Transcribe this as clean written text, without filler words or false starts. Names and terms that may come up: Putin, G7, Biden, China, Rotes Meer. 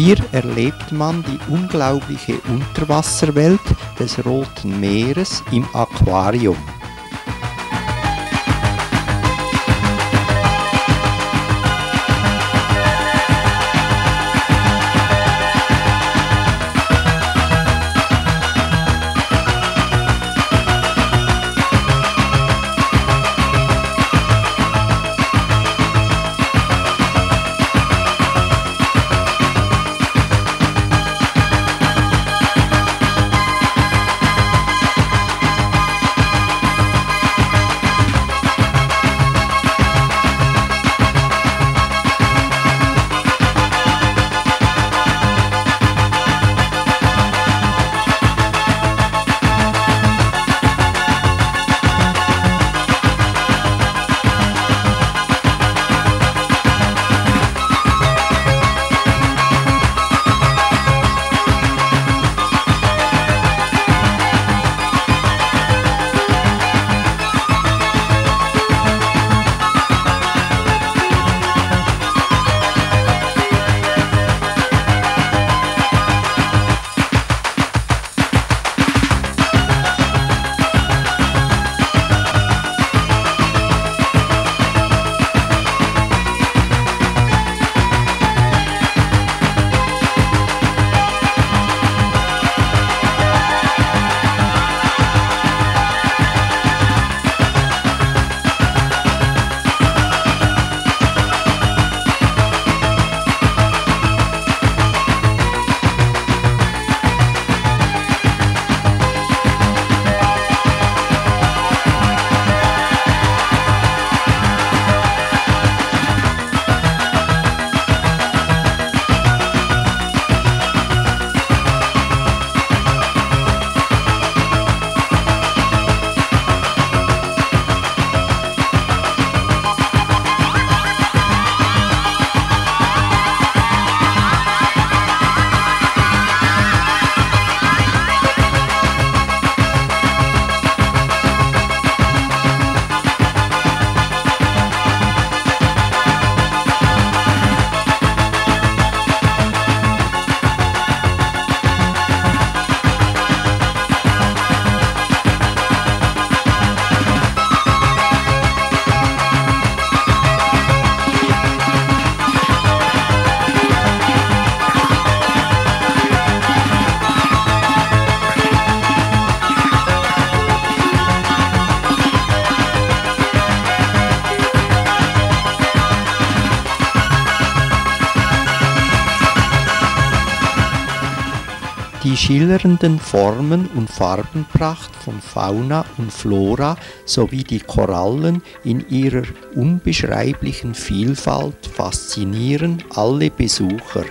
Hier erlebt man die unglaubliche Unterwasserwelt des Roten Meeres im Aquarium. Die schillernden Formen und Farbenpracht von Fauna und Flora sowie die Korallen in ihrer unbeschreiblichen Vielfalt faszinieren alle Besucher.